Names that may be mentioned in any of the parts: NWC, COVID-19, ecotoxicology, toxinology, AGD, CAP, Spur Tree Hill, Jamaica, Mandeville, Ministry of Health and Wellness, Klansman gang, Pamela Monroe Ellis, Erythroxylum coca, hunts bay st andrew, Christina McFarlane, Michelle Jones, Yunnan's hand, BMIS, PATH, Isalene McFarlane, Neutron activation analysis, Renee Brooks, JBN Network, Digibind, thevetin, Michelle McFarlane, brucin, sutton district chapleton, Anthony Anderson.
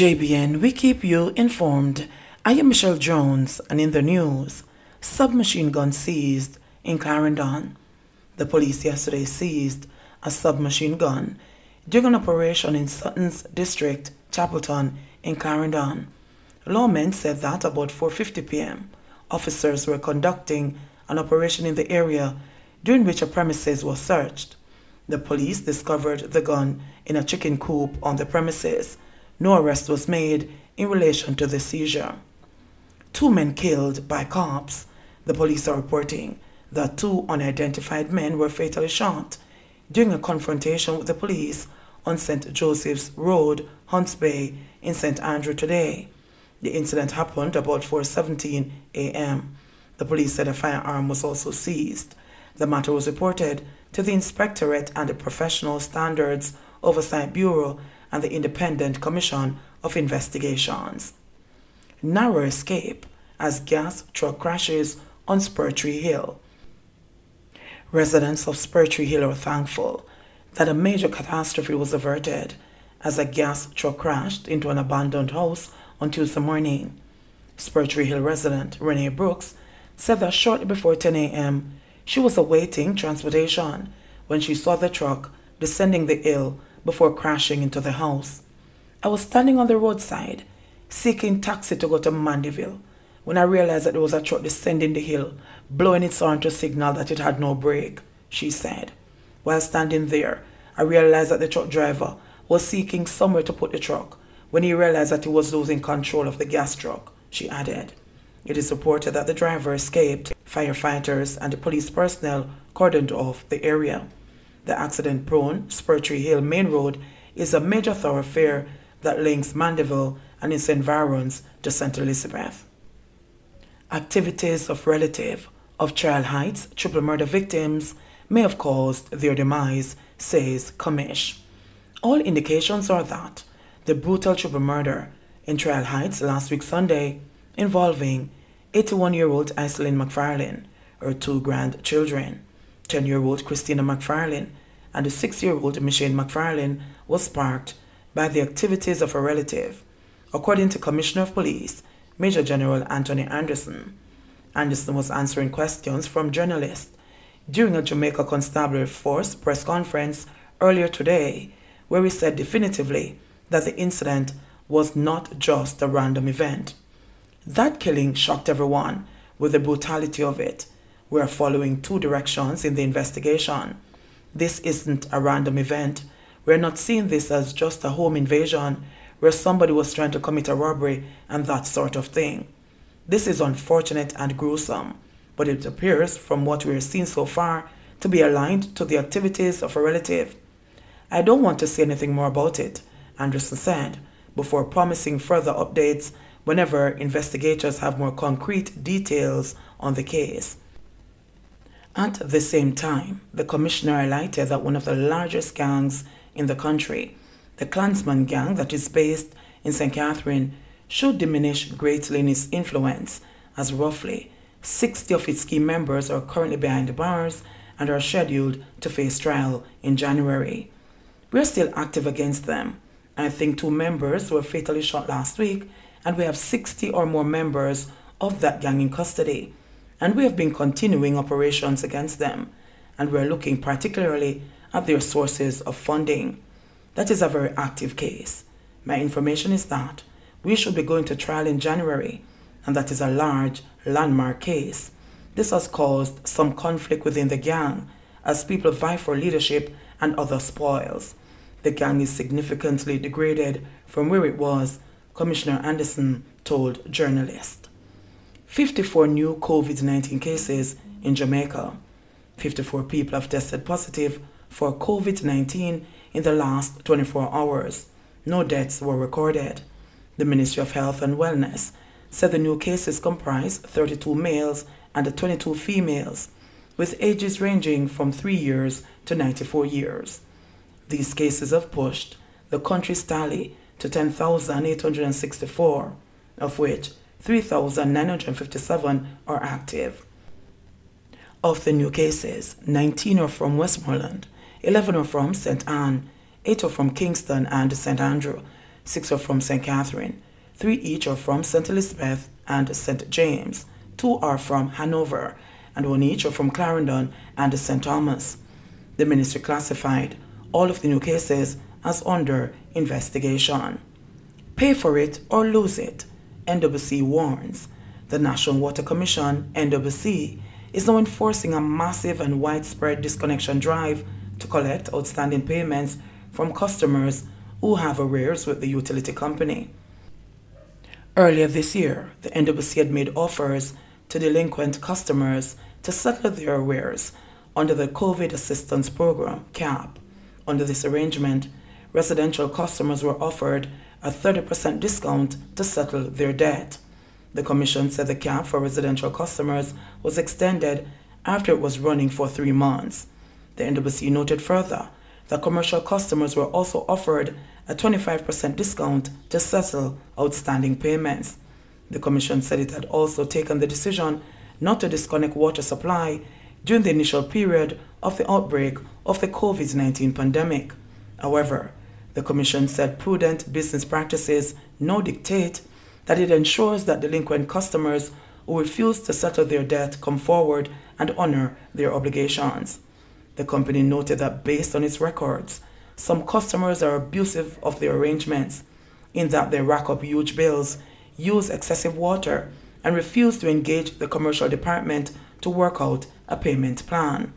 JBN, we keep you informed. I am Michelle Jones, and in the news, submachine gun seized in Clarendon. The police yesterday seized a submachine gun during an operation in Sutton's district, Chapelton, in Clarendon. Lawmen said that about 4:50 p.m., officers were conducting an operation in the area during which a premises was searched. The police discovered the gun in a chicken coop on the premises. No arrest was made in relation to the seizure. 2 men killed by cops. The police are reporting that 2 unidentified men were fatally shot during a confrontation with the police on St. Joseph's Road, Hunts Bay, in St. Andrew today. The incident happened about 4:17 a.m. The police said a firearm was also seized. The matter was reported to the Inspectorate and the Professional Standards Oversight Bureau and the Independent Commission of Investigations. Narrow escape as gas truck crashes on Spur Tree Hill. Residents of Spur Tree Hill are thankful that a major catastrophe was averted as a gas truck crashed into an abandoned house on Tuesday morning. Spur Tree Hill resident Renee Brooks said that shortly before 10 a.m., she was awaiting transportation when she saw the truck descending the hill before crashing into the house. I was standing on the roadside seeking taxi to go to Mandeville when I realized that there was a truck descending the hill, blowing its horn to signal that it had no brake, she said. While standing there, I realized that the truck driver was seeking somewhere to put the truck when he realized that he was losing control of the gas truck, she added. It is reported that the driver escaped. Firefighters and the police personnel cordoned off the area. The accident-prone Spur Tree Hill Main Road is a major thoroughfare that links Mandeville and its environs to St. Elizabeth. Activities of relative of Child Heights triple murder victims may have caused their demise, says Commish. All indications are that the brutal triple murder in Trial Heights last week Sunday involving 81-year-old Isalene McFarlane, her 2 grandchildren, 10-year-old Christina McFarlane, and the 6-year-old Michelle McFarlane was sparked by the activities of a relative, according to Commissioner of Police, Major General Anthony Anderson. Anderson was answering questions from journalists during a Jamaica Constabulary Force press conference earlier today, where he said definitively that the incident was not just a random event. That killing shocked everyone with the brutality of it. We are following 2 directions in the investigation. This isn't a random event. We are not seeing this as just a home invasion where somebody was trying to commit a robbery and that sort of thing. This is unfortunate and gruesome, but it appears from what we are seeing so far to be aligned to the activities of a relative. I don't want to say anything more about it, Anderson said, before promising further updates whenever investigators have more concrete details on the case. At the same time, the commissioner highlighted that one of the largest gangs in the country, the Klansman gang that is based in St. Catherine, should diminish greatly in its influence, as roughly 60 of its key members are currently behind the bars and are scheduled to face trial in January. We are still active against them. I think 2 members were fatally shot last week, and we have 60 or more members of that gang in custody, and we have been continuing operations against them, and we are looking particularly at their sources of funding. That is a very active case. My information is that we should be going to trial in January, and that is a large landmark case. This has caused some conflict within the gang as people vie for leadership and other spoils. The gang is significantly degraded from where it was, Commissioner Anderson told journalists. 54 new COVID-19 cases in Jamaica. 54 people have tested positive for COVID-19 in the last 24 hours. No deaths were recorded. The Ministry of Health and Wellness said the new cases comprise 32 males and 22 females, with ages ranging from 3 years to 94 years. These cases have pushed the country's tally to 10,864, of which 3,957 are active. Of the new cases, 19 are from Westmoreland, 11 are from St. Anne, 8 are from Kingston and St. Andrew, 6 are from St. Catherine, 3 each are from St. Elizabeth and St. James, 2 are from Hanover, and 1 each are from Clarendon and St. Thomas. The ministry classified all of the new cases as under investigation. Pay for it or lose it, NWC warns. The National Water Commission, NWC, is now enforcing a massive and widespread disconnection drive to collect outstanding payments from customers who have arrears with the utility company. Earlier this year, the NWC had made offers to delinquent customers to settle their arrears under the COVID Assistance Program, CAP. Under this arrangement, residential customers were offered a 30% discount to settle their debt. The Commission said the CAP for residential customers was extended after it was running for 3 months. The NWC noted further that commercial customers were also offered a 25% discount to settle outstanding payments. The Commission said it had also taken the decision not to disconnect water supply during the initial period of the outbreak of the COVID-19 pandemic. However, the Commission said prudent business practices now dictate that it ensures that delinquent customers who refuse to settle their debt come forward and honor their obligations. The company noted that based on its records, some customers are abusive of their arrangements in that they rack up huge bills, use excessive water, and refuse to engage the commercial department to work out a payment plan.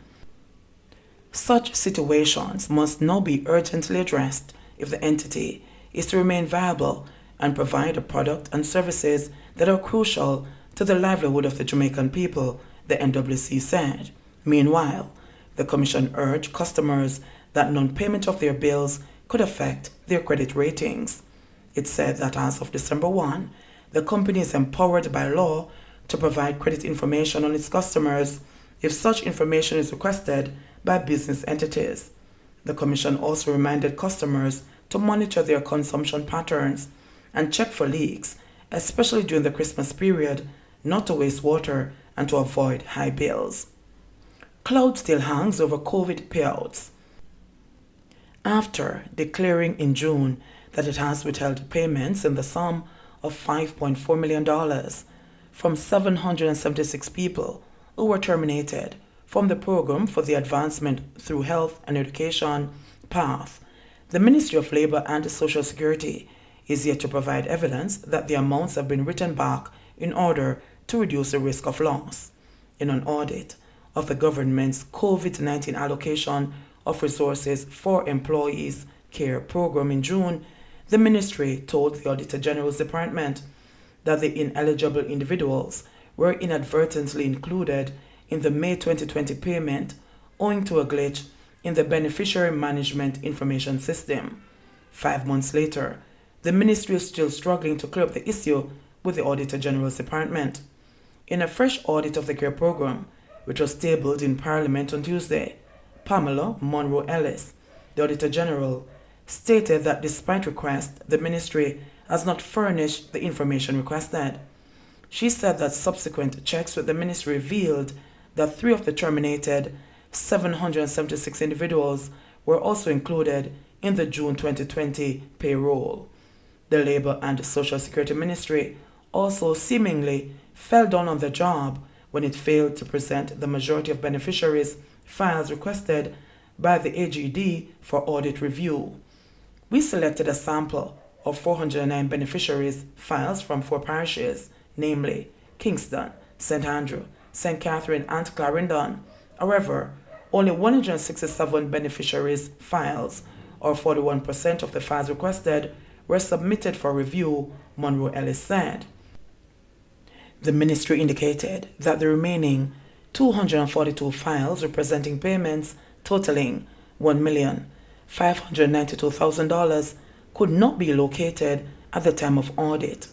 Such situations must now be urgently addressed if the entity is to remain viable and provide a product and services that are crucial to the livelihood of the Jamaican people, the NWC said. Meanwhile, the Commission urged customers that non-payment of their bills could affect their credit ratings. It said that as of December 1, the company is empowered by law to provide credit information on its customers if such information is requested by business entities. The Commission also reminded customers to monitor their consumption patterns and check for leaks, especially during the Christmas period, not to waste water and to avoid high bills. Cloud still hangs over COVID payouts. After declaring in June that it has withheld payments in the sum of $5.4 million from 776 people who were terminated from the Program for the Advancement Through Health and Education, PATH, the Ministry of Labour and Social Security is yet to provide evidence that the amounts have been written back in order to reduce the risk of loss. In an audit of the government's COVID-19 allocation of resources for employees care program in June, the ministry told the Auditor General's Department that the ineligible individuals were inadvertently included in the May 2020 payment owing to a glitch in the Beneficiary Management Information System. 5 months later, the ministry is still struggling to clear up the issue with the Auditor General's Department. In a fresh audit of the CARE program, which was tabled in Parliament on Tuesday, Pamela Monroe Ellis, the Auditor General, stated that despite requests, the ministry has not furnished the information requested. She said that subsequent checks with the ministry revealed that 3 of the terminated 776 individuals were also included in the June 2020 payroll. The Labour and Social Security Ministry also seemingly fell down on the job when it failed to present the majority of beneficiaries' files requested by the AGD for audit review. We selected a sample of 409 beneficiaries' files from 4 parishes, namely Kingston, St. Andrew, St. Catherine and Clarendon. However, only 167 beneficiaries' files, or 41% of the files requested, were submitted for review, Monroe Ellis said. The ministry indicated that the remaining 242 files representing payments totaling $1,592,000 could not be located at the time of audit.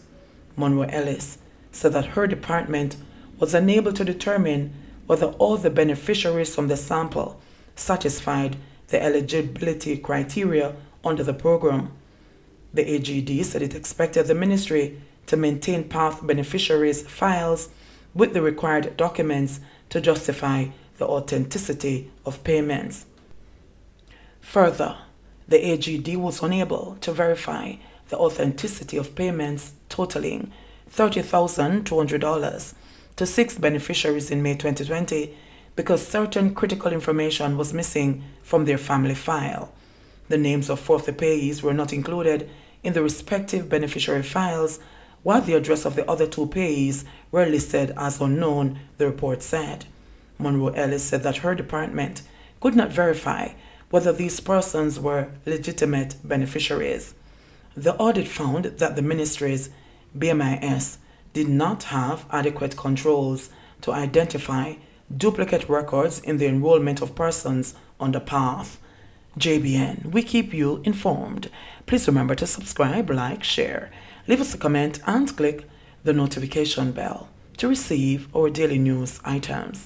Monroe Ellis said that her department was unable to determine whether all the beneficiaries from the sample satisfied the eligibility criteria under the program. The AGD said it expected the ministry to maintain PATH beneficiaries' files with the required documents to justify the authenticity of payments. Further, the AGD was unable to verify the authenticity of payments totaling $30,200 to 6 beneficiaries in May 2020 because certain critical information was missing from their family file. The names of 4 of the payees were not included in the respective beneficiary files, while the address of the other 2 payees were listed as unknown, the report said. Monroe Ellis said that her department could not verify whether these persons were legitimate beneficiaries. The audit found that the ministry's BMIS did not have adequate controls to identify duplicate records in the enrollment of persons under PATH. JBN, we keep you informed. Please remember to subscribe, like, share, leave us a comment, and click the notification bell to receive our daily news items.